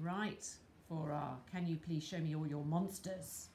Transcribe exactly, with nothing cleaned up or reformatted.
Right, four R, can you please show me all your monsters?